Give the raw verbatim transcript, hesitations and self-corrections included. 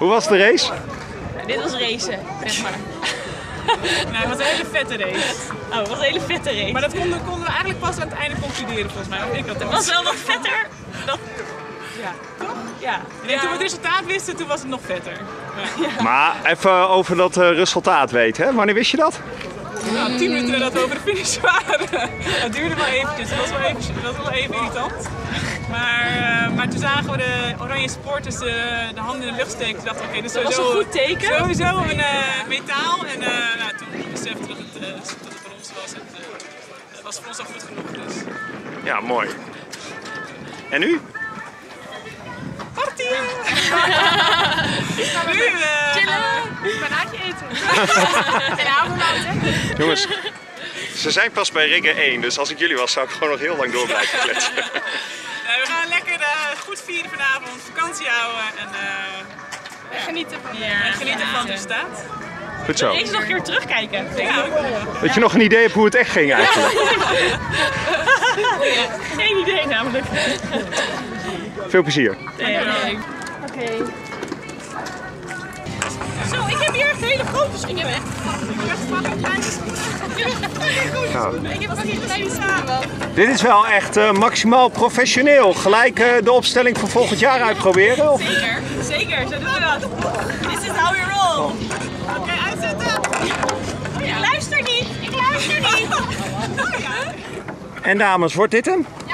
Hoe was de race? Dit was racen, zeg maar. Nee, het was een hele vette race. Oh, het was een hele vette race. Maar dat konden, konden we eigenlijk pas aan het einde concluderen, volgens mij. Of ik dat het was wel nog vetter dan... Ja, toch? Ja. En ja. Toen we het resultaat wisten, toen was het nog vetter. Ja. Maar even over dat uh, resultaat weten, hè? Wanneer wist je dat? Nou, tien minuten nadat we over de finish waren. Het duurde wel eventjes, dat was wel even, dat was wel even irritant. Maar, uh, maar toen zagen we de oranje supporters dus, uh, de handen in de lucht steken. Toen dachten we, oké, okay, dat is sowieso, dat was een goed teken. Sowieso een uh, metaal. En uh, nou, toen beseften we dat het, uh, dat het voor ons was. En, uh, dat was voor ons al goed genoeg. Dus. Ja, mooi. En nu? Party! Nu uh, chillen! Ik ben aan het eten. En avondmaten. Jongens, ze zijn pas bij rigger één, dus als ik jullie was zou ik gewoon nog heel lang door blijven kletsen. We gaan lekker uh, goed vieren vanavond, vakantie houden en, uh, en genieten van de, ja, en genieten van de stad. Goed zo. Eens nog een keer terugkijken. Ja. Dat je nog een idee hebt hoe het echt ging eigenlijk. Ja. Geen idee namelijk. Veel plezier. Ja. Oké. Okay. Zo, ik heb hier echt hele grote schoenen. Ik heb echt nou. Ik heb ook hier kleine samen. Dit is wel echt uh, maximaal professioneel. Gelijk uh, de opstelling voor volgend jaar uitproberen. Of? Zeker, zeker. Zo doen we dat. This is how we roll. Oh. Oké, okay, uitzetten. Oh ja. Ik luister niet. Ik luister niet. Oh ja. En dames, wordt dit hem?